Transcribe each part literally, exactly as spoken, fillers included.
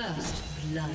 First blood.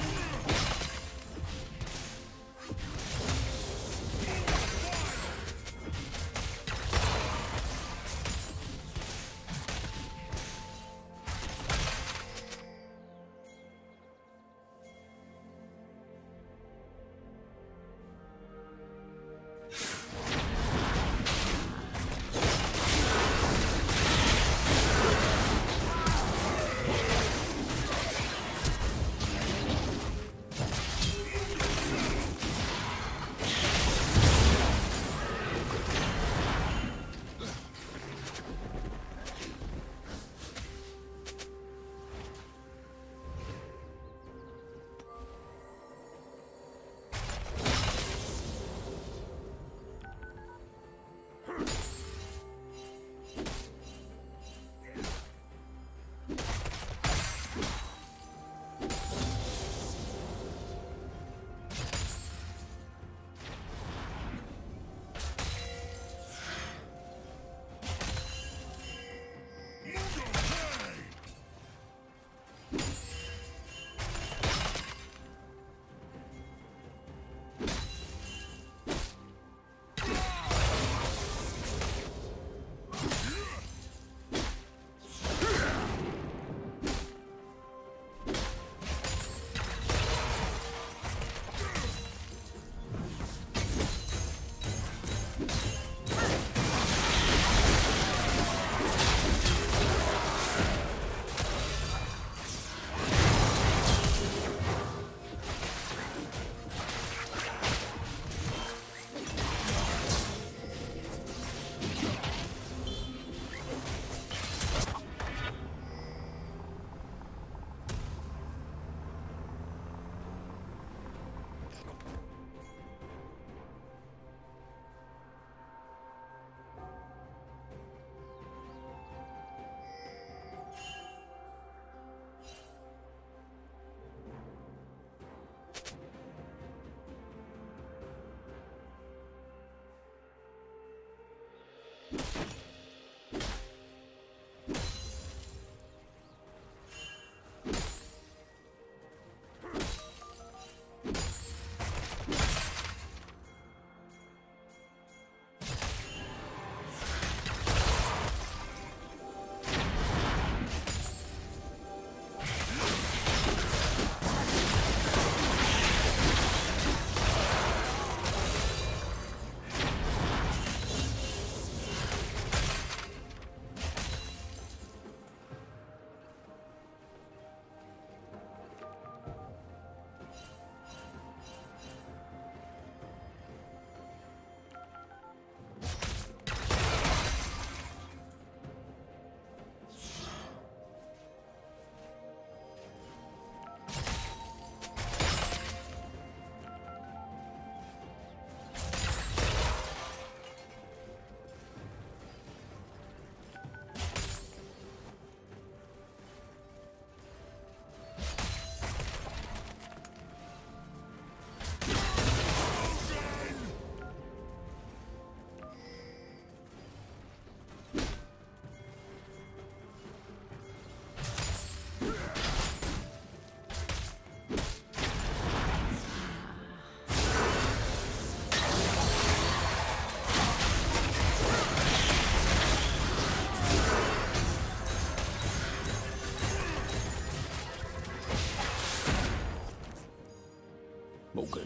Okay.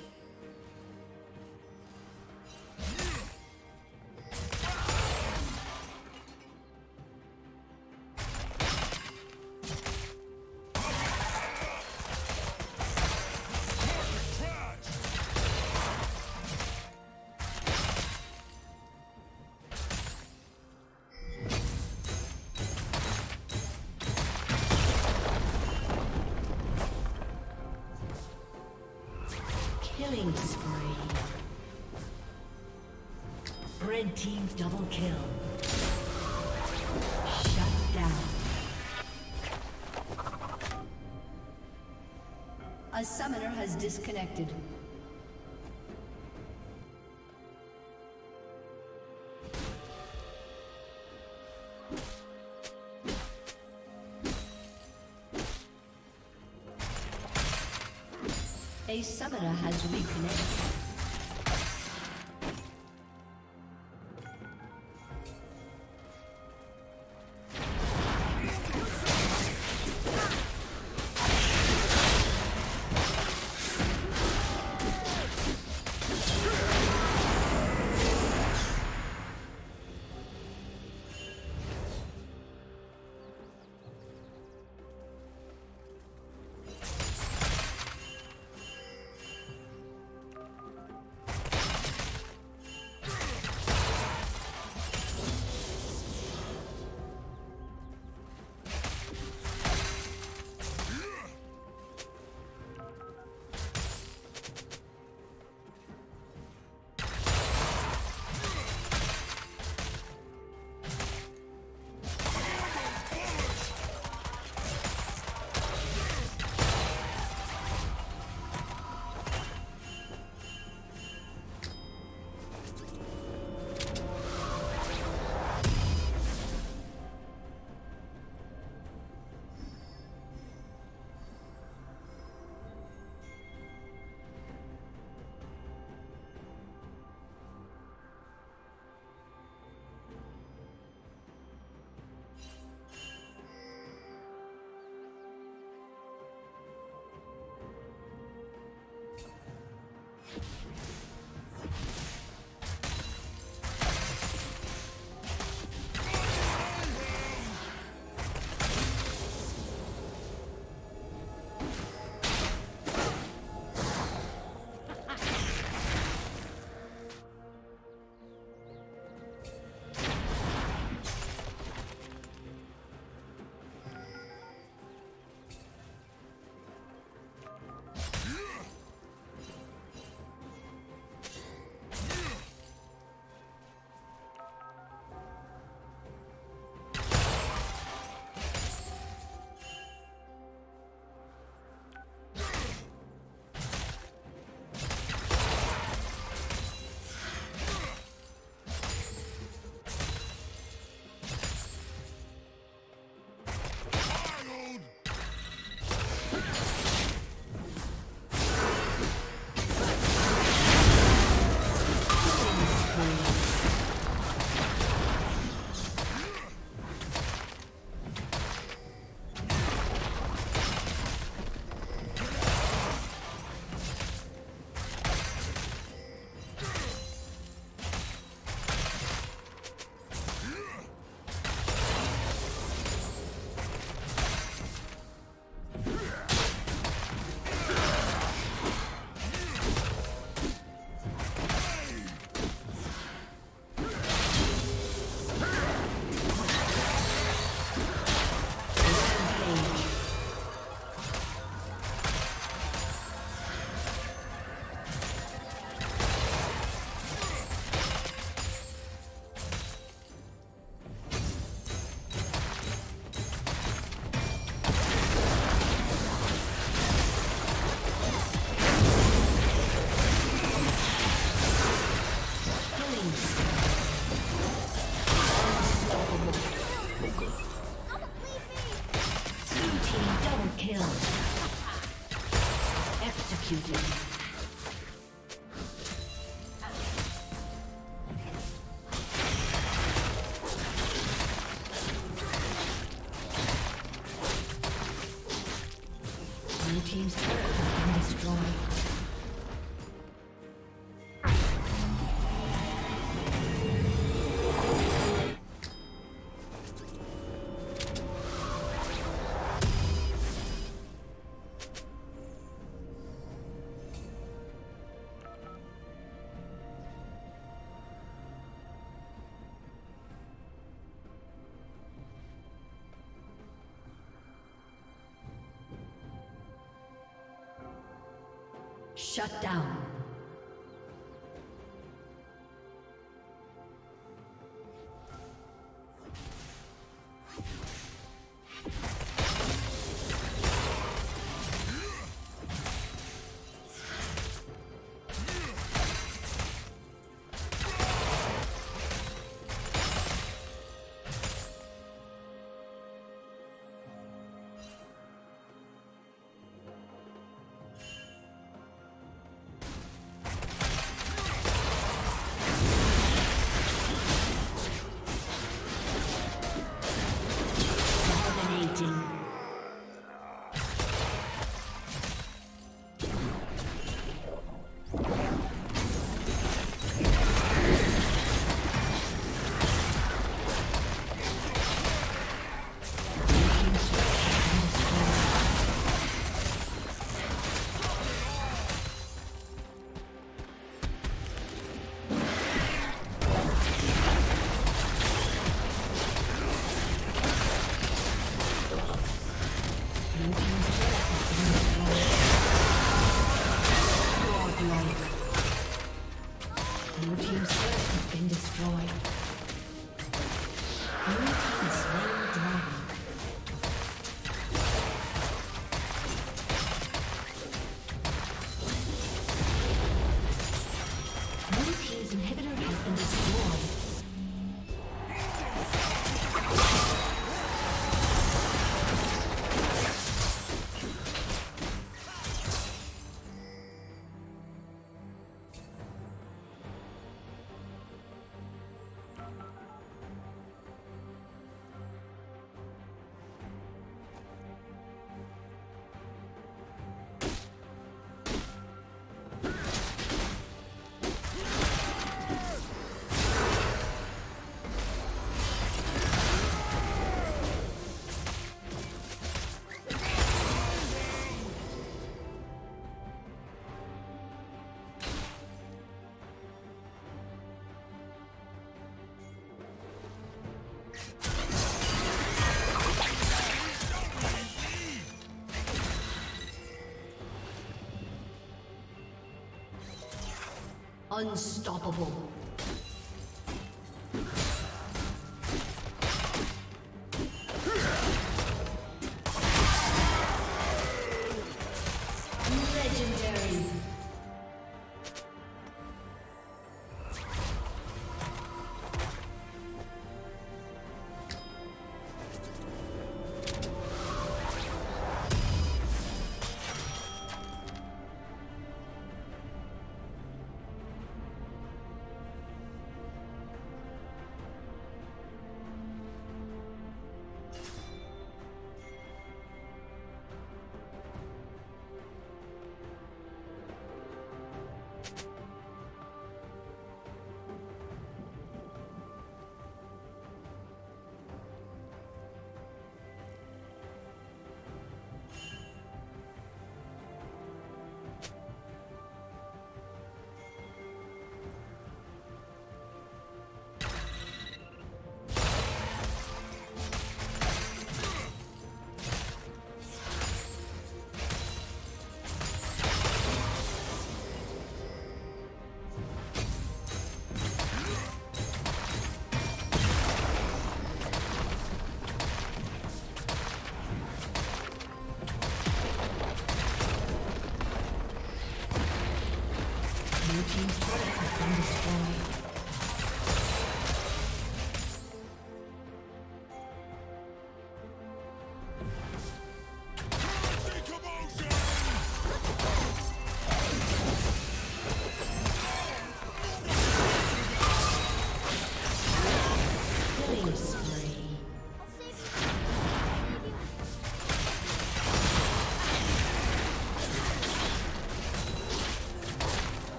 Killing spree. Red team double kill. Shut down. A summoner has disconnected. A summoner has reconnected. Shut down. Unstoppable.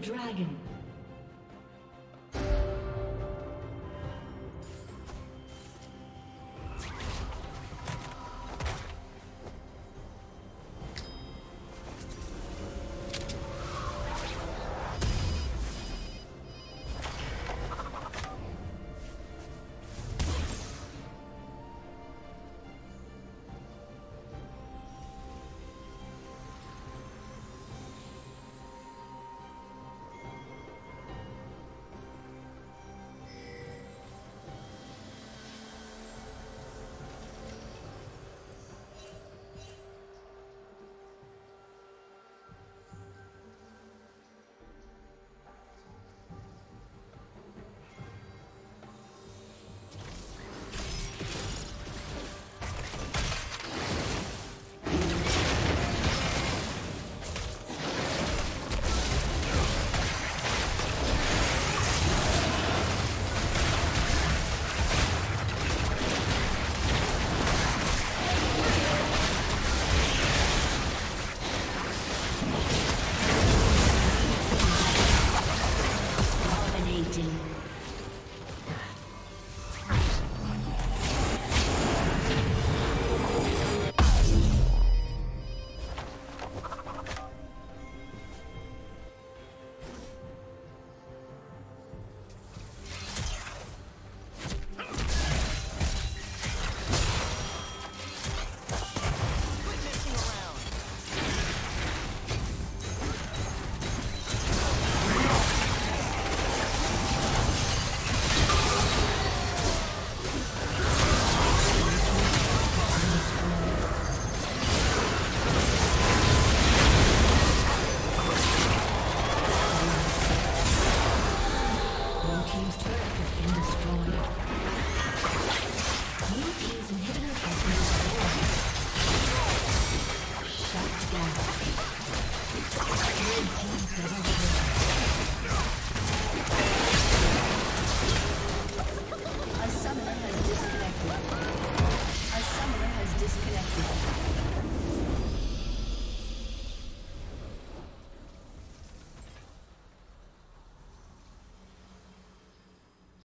Dragon.